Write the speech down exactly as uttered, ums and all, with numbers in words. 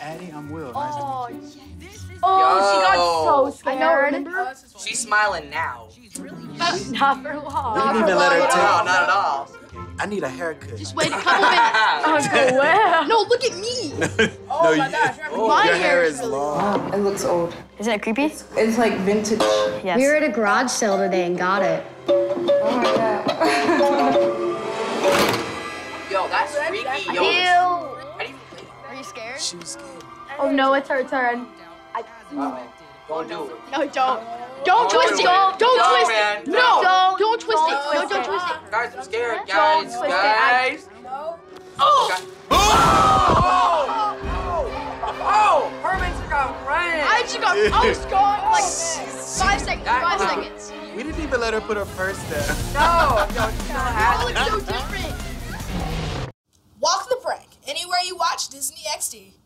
Addie, I'm Will. Oh, nice to meet you. Yes. Oh, yo. She got so scared. I know, remember? She's smiling now. She's really not for long. We didn't even let her talk. No, not at all. I need a haircut. Just wait a couple minutes. Oh, wow. No, look at me. Oh, no, my you, gosh. Oh, my your hair is long. Wow, it looks old. Isn't it creepy? It's, it's like vintage. Yes. We were at a garage sale today and got it. Oh, my God. Yo, that's freaky. Yo. Ew. Are you scared? She was scared. Oh, no, it's her turn. I... Uh, don't do it. No, don't. Don't twist it. Don't twist it. No. Don't twist it. No, don't twist it. Guys, I'm scared. Guys, guys. No. Oh. Oh. Oh. Herman just got ran. I just got. I was going like five seconds. Five seconds. We didn't even let her put her first step. No. No. It looks so different. Walk the Prank. Anywhere you watch Disney X D.